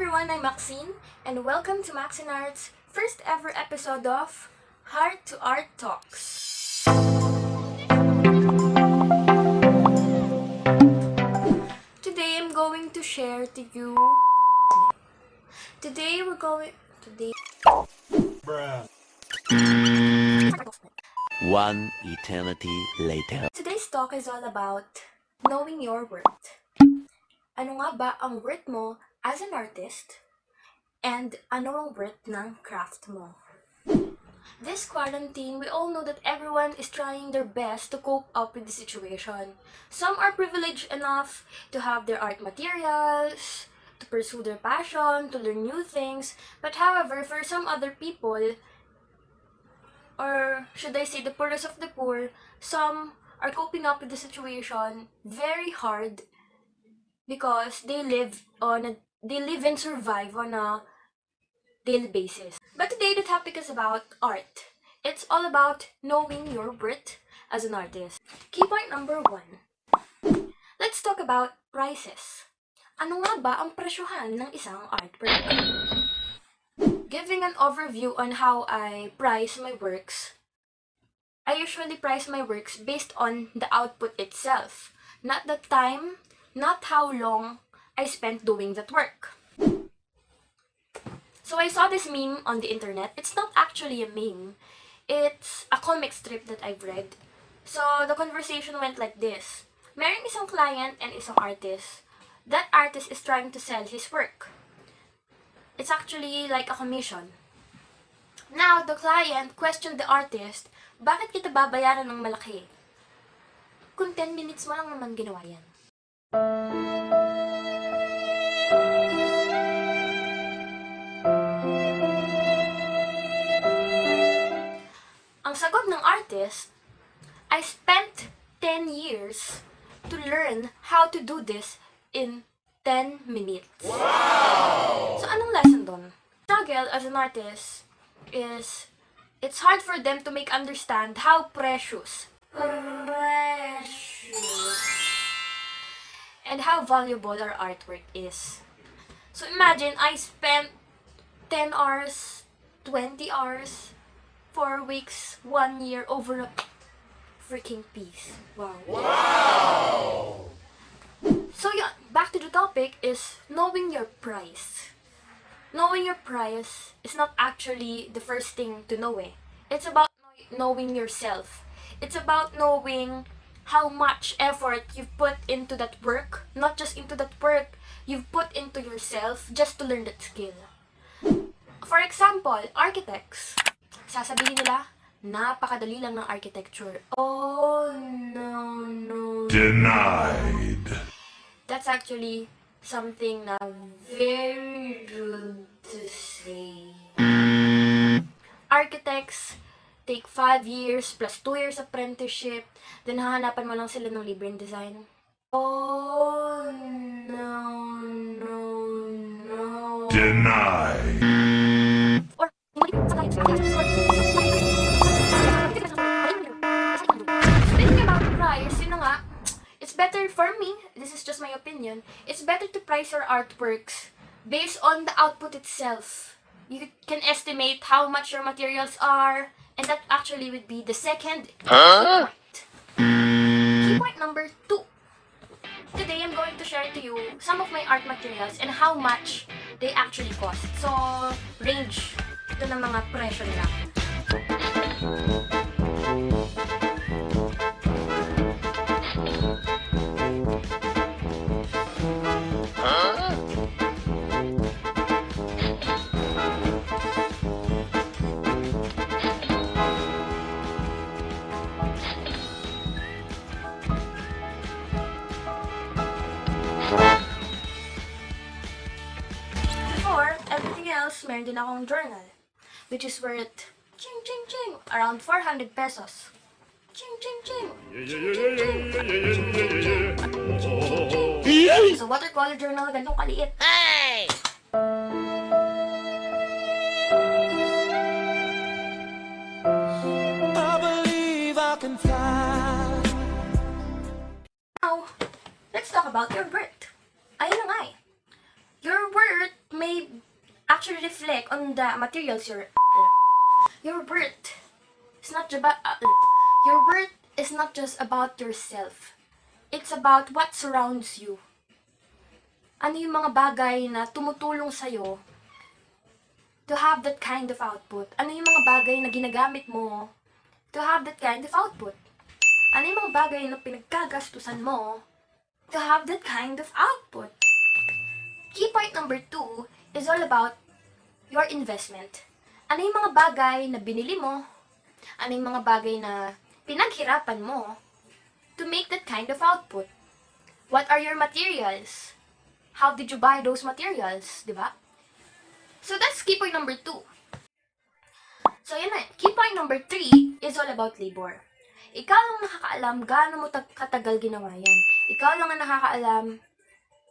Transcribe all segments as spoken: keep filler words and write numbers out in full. everyone, I'm Maxine, and welcome to Maxinarts' first ever episode of Heart to Art Talks. Today I'm going to share to you. Today we're going. Today. Bruh. One eternity later. Today's talk is all about knowing your worth. Ano nga ba ang worth mo as an artist? And ano ang worth ng craft mo? This quarantine, we all know that everyone is trying their best to cope up with the situation. Some are privileged enough to have their art materials, to pursue their passion, to learn new things. But however, for some other people, or should I say the poorest of the poor, some are coping up with the situation very hard, because they live on a, they live and survive on a daily basis. But today the topic is about art. It's all about knowing your worth as an artist. Key point number one. Let's talk about prices. Ano nga ba ang presyohan ng isang artwork? Giving an overview on how I price my works, I usually price my works based on the output itself, not the time, not how long I spent doing that work. So I saw this meme on the internet. It's not actually a meme. It's a comic strip that I've read. So the conversation went like this. Merong isang client and isang artist. That artist is trying to sell his work. It's actually like a commission. Now, the client questioned the artist, bakit kita babayaran ng malaki? Kung ten minutes mo lang naman ginawa yan. Ang sagot ng artist, I spent ten years to learn how to do this in ten minutes. Wow! So anong lesson dun? Struggle as an artist is, it's hard for them to make understand how precious, precious. and how valuable our artwork is. So imagine I spent ten hours, twenty hours, four weeks, one year over a freaking piece. Wow. Wow! So yeah, back to the topic is knowing your price. Knowing your price is not actually the first thing to know eh. It's about knowing yourself. It's about knowing how much effort you've put into that work, not just into that work, you've put into yourself just to learn that skill. For example, architects. Sasabihin nila, napakadali lang ng architecture. Oh, no, no. Denied. That's actually something na very rude to say. Architects take five years plus two years apprenticeship, then hahanapan mo lang sila ng libreng design. Oh, no, no, no. Deny. Or, speaking about price, yun nga, it's better for me, this is just my opinion, it's better to price your artworks based on the output itself. You can estimate how much your materials are, and that actually would be the second huh? point. Key point number two. Today, I'm going to share to you some of my art materials and how much they actually cost. So, range. Ito ng mga presyo nila. Meron din akong journal, which is worth ching ching ching around four hundred pesos. Ching ching ching. It's a watercolor journal, ganitong kaliit. Hey! I believe I can fly. Now, let's talk about your worth. Ayun na nga eh. Your worth may I actually reflect on the materials, your your birth is not about your birth is not just about yourself. It's about what surrounds you. Ano yung mga bagay na tumutulong sa'yo to have that kind of output? Ano yung mga bagay na ginagamit mo to have that kind of output? Ano yung mga bagay na pinagkagastusan mo to have that kind of output? Key point number two is all about your investment. Ano yung mga bagay na binili mo? Ano yung mga bagay na pinaghirapan mo to make that kind of output? What are your materials? How did you buy those materials? Diba? So that's key point number two. So yun na. Key point number three is all about labor. Ikaw lang nakakaalam gaano mo katagal ginawa yan. Ikaw lang ang nakakaalam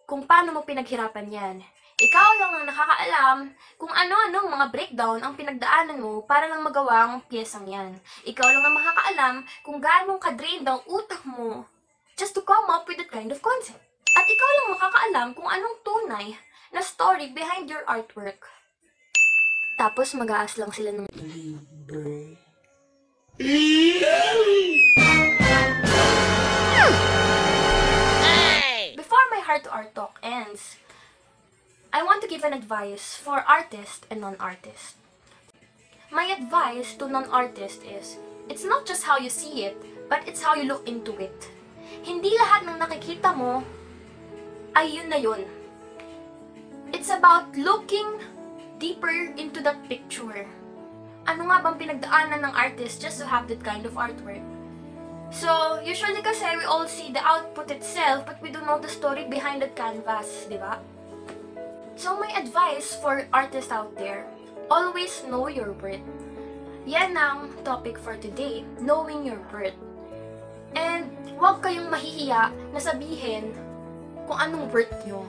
kung paano mo pinaghirapan yan. Ikaw lang ang nakakaalam kung ano-anong mga breakdown ang pinagdaanan mo para lang magawa ang piyesang yan. Ikaw lang ang makakaalam kung gaano ka-drained ang utak mo just to come up with that kind of concept. At ikaw lang makakaalam kung anong tunay na story behind your artwork. Tapos mag-aas lang sila ng labor. Before my Heart to Art Talk ends, I want to give an advice for artists and non-artists. My advice to non-artists is, it's not just how you see it, but it's how you look into it. Hindi lahat ng nakikita mo ay yun na yun. It's about looking deeper into that picture. Ano nga bang pinagdaanan ng artist just to have that kind of artwork? So, usually kasi we all see the output itself, but we don't know the story behind that canvas, di ba? So, my advice for artists out there, always know your worth. Yan ang topic for today, knowing your worth. And huwag kayong mahihiya na sabihin kung anong worth nyo.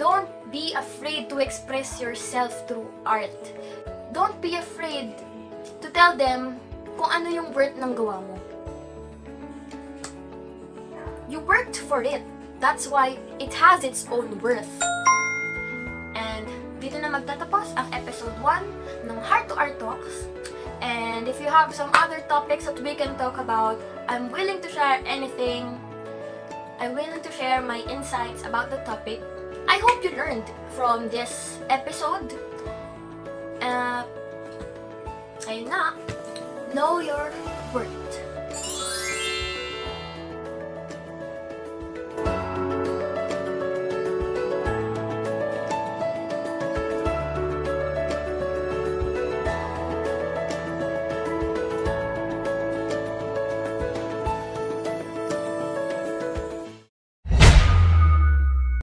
Don't be afraid to express yourself through art. Don't be afraid to tell them kung ano yung worth ng gawa mo. You worked for it. That's why it has its own worth. Dito na magtatapos ang episode one ng Heart to Art Talks. And if you have some other topics that we can talk about, I'm willing to share anything. I'm willing to share my insights about the topic. I hope you learned from this episode. Uh, ayun na. Know your worth.